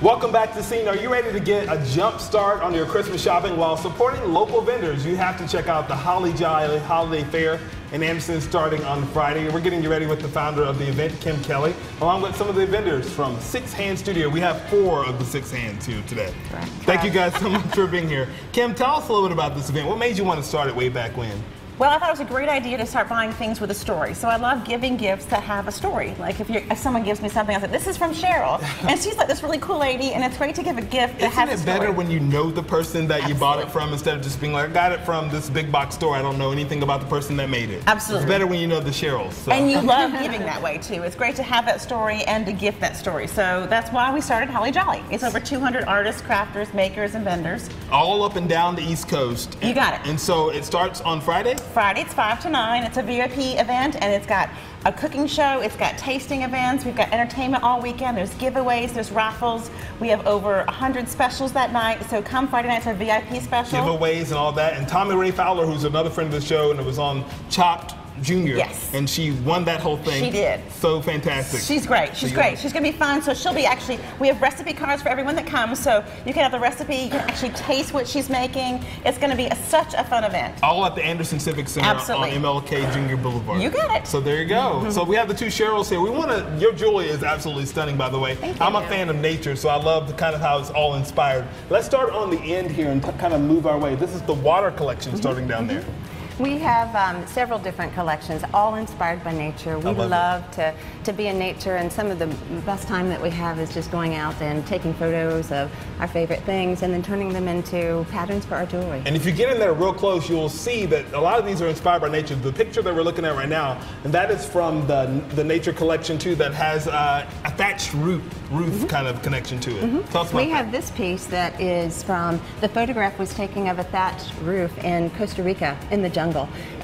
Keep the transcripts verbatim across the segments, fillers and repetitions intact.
Welcome back to the scene. Are you ready to get a jump start on your Christmas shopping while supporting local vendors? You have to check out the Holly Jolly Holiday Fair in Anderson starting on Friday. We're getting you ready with the founder of the event, Kim Kelley, along with some of the vendors from six hands Studio. We have four of the six hands here today. Right. Thank you guys so much for being here. Kim, tell us a little bit about this event. What made you want to start it way back when? Well, I thought it was a great idea to start buying things with a story. So I love giving gifts that have a story. Like if, you're, if someone gives me something, I said, this is from Cheryl. And she's like this really cool lady, and it's great to give a gift that Isn't has a story. Isn't it better when you know the person that Absolutely. you bought it from instead of just being like, I got it from this big box store. I don't know anything about the person that made it. Absolutely. It's better when you know the Cheryls. So. And you love giving that way, too. It's great to have that story and to gift that story. So that's why we started Holly Jolly. It's over two hundred artists, crafters, makers, and vendors. All up and down the East Coast. You got it. And so it starts on Friday? Friday, it's five to nine. It's a V I P event, and it's got a cooking show, it's got tasting events, we've got entertainment all weekend, there's giveaways, there's raffles, we have over one hundred specials that night, so come Friday night for a V I P special. Giveaways and all that, and Tommy Ray Fowler, who's another friend of the show, and it was on Chopped Junior, yes. And she won that whole thing. She did. So fantastic. She's great. She's so great. Know. She's going to be fun. So she'll be actually, we have recipe cards for everyone that comes, so you can have the recipe, you can actually taste what she's making. It's going to be a, such a fun event. All at the Anderson Civic Center Absolutely. on M L K Junior Boulevard. You got it. So there you go. Mm-hmm. So we have the two Cheryls here. We want to, your jewelry is absolutely stunning, by the way. Thank I'm you. a fan of nature, so I love the kind of how it's all inspired. Let's start on the end here and kind of move our way. This is the water collection mm-hmm. starting down mm-hmm. there. We have um, several different collections, all inspired by nature. We love, love to, to be in nature, and some of the best time that we have is just going out and taking photos of our favorite things and then turning them into patterns for our jewelry. And if you get in there real close, you'll see that a lot of these are inspired by nature. The picture that we're looking at right now, and that is from the, the nature collection too, that has uh, a thatched roof, roof mm-hmm. kind of connection to it. Mm-hmm. Tell us about we that. have this piece that is from, the photograph was taken of a thatched roof in Costa Rica in the jungle.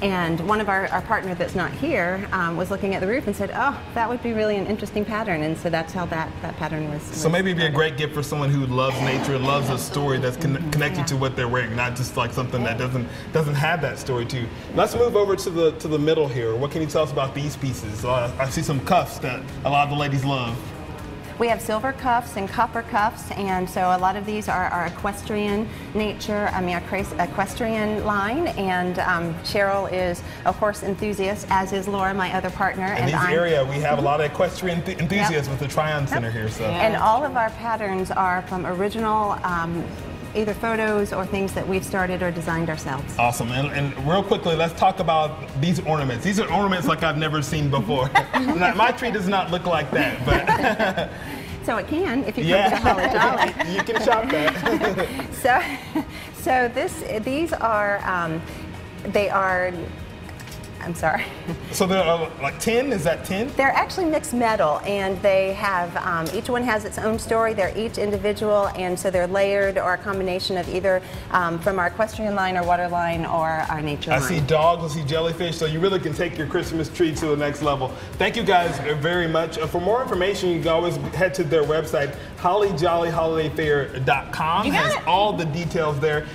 And one of our, our partner that's not here um, was looking at the roof and said, oh, that would be really an interesting pattern. And so that's how that, that pattern was. was so maybe it'd be a great gift for someone who loves nature, loves a story that's con connected yeah. to what they're wearing, not just like something that doesn't doesn't have that story too. Let's move over to the to the middle here. What can you tell us about these pieces? Uh, I see some cuffs that a lot of the ladies love. We have silver cuffs and copper cuffs, and so a lot of these are our equestrian nature, I mean our equestrian line, and um, Cheryl is a horse enthusiast, as is Laura, my other partner. In this area, we have a lot of equestrian th enthusiasts yep. with the Tryon Center yep. here. So. Yeah. And all of our patterns are from original um, either photos or things that we've started or designed ourselves. Awesome, and, and real quickly, let's talk about these ornaments. These are ornaments like I've never seen before. Not, my tree does not look like that, but. So it can, if you come yeah. to Holly Jolly. You can shop that. so, so this, these are, um, they are, I'm sorry. So there are like ten? Is that ten? They're actually mixed metal, and they have um, each one has its own story. They're each individual, and so they're layered or a combination of either um, from our equestrian line or water line or our nature I line. I see dogs, I see jellyfish, so you really can take your Christmas tree to the next level. Thank you guys very much. For more information, you can always head to their website, holly jolly holiday fair dot com. Has all the details there.